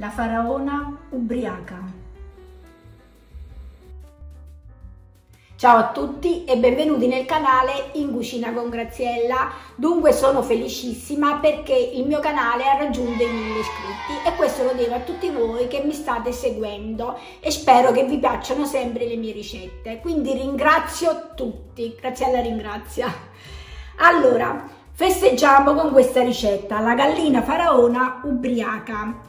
La Faraona Ubriaca. Ciao a tutti e benvenuti nel canale In Cucina con Graziella. Dunque sono felicissima perché il mio canale ha raggiunto i 1000 iscritti e questo lo devo a tutti voi che mi state seguendo e spero che vi piacciono sempre le mie ricette. Quindi ringrazio tutti. Graziella ringrazia. Allora, festeggiamo con questa ricetta, la gallina faraona ubriaca.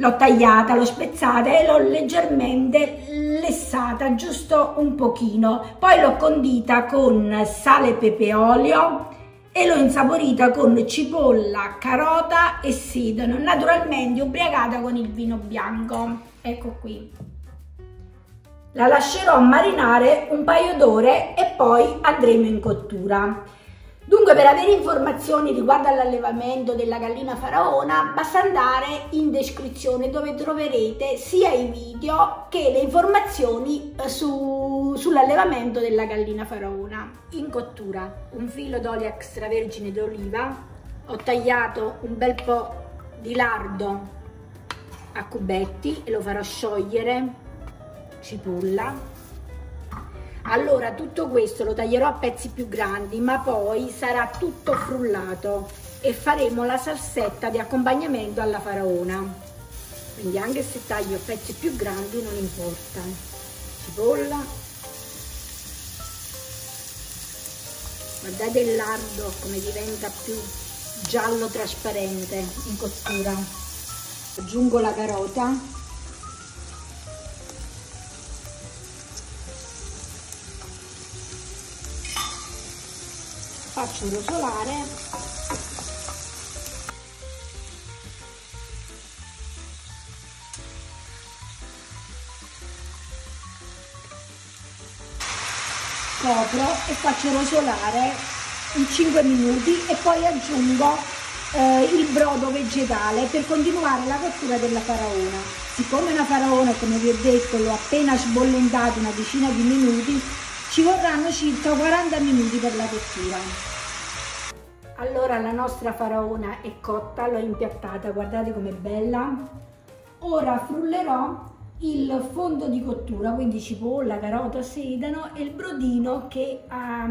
L'ho tagliata, l'ho spezzata e l'ho leggermente lessata, giusto un pochino. Poi l'ho condita con sale, pepe e olio e l'ho insaporita con cipolla, carota e sedano, naturalmente ubriacata con il vino bianco. Ecco qui. La lascerò marinare un paio d'ore e poi andremo in cottura. Dunque, per avere informazioni riguardo all'allevamento della gallina faraona basta andare in descrizione dove troverete sia i video che le informazioni sull'allevamento della gallina faraona. In cottura, un filo d'olio extravergine d'oliva, ho tagliato un bel po' di lardo a cubetti e lo farò sciogliere, cipolla. Allora, tutto questo lo taglierò a pezzi più grandi, ma poi sarà tutto frullato e faremo la salsetta di accompagnamento alla faraona. Quindi anche se taglio a pezzi più grandi non importa. Cipolla. Guardate il lardo come diventa più giallo trasparente in cottura. Aggiungo la carota. Faccio rosolare . Copro e faccio rosolare in 5 minuti e poi aggiungo il brodo vegetale per continuare la cottura della faraona. Siccome la faraona, come vi ho detto, l'ho appena sbollentata una decina di minuti, ci vorranno circa 40 minuti per la cottura. Allora, la nostra faraona è cotta, l'ho impiattata, guardate com'è bella. Ora frullerò il fondo di cottura, quindi cipolla, carota, sedano e il brodino che ha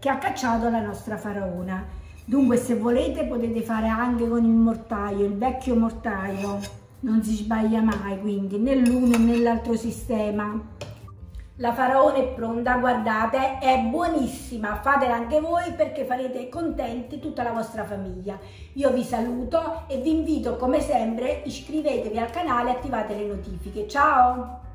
cacciato la nostra faraona. Dunque, se volete potete fare anche con il mortaio, il vecchio mortaio, non si sbaglia mai, quindi né l'uno né l'altro sistema. La faraona è pronta, guardate, è buonissima, fatela anche voi perché farete contenti tutta la vostra famiglia. Io vi saluto e vi invito come sempre, iscrivetevi al canale e attivate le notifiche. Ciao!